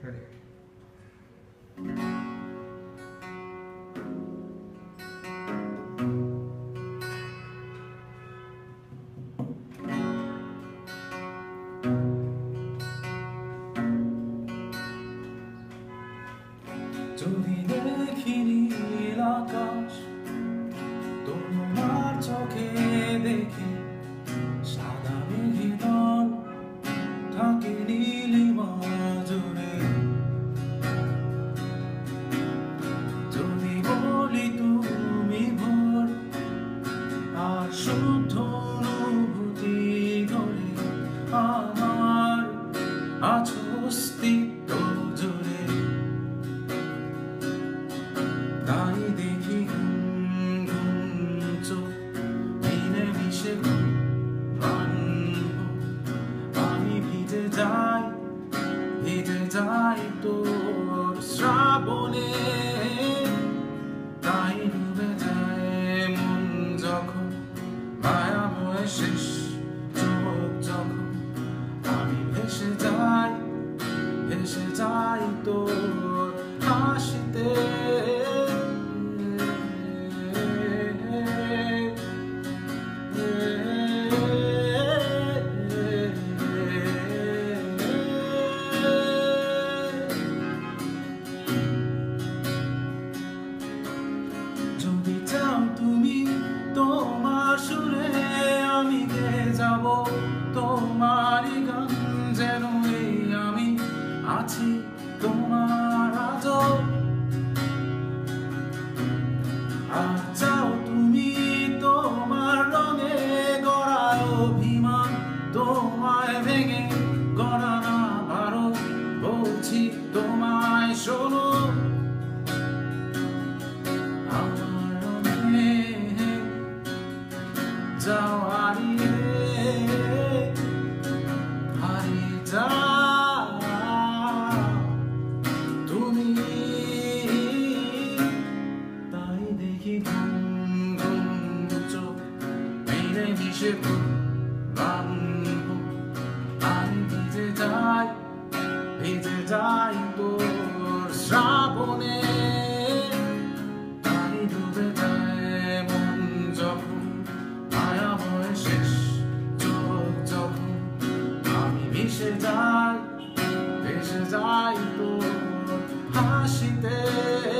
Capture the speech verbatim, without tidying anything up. Ready? This is I, this is I,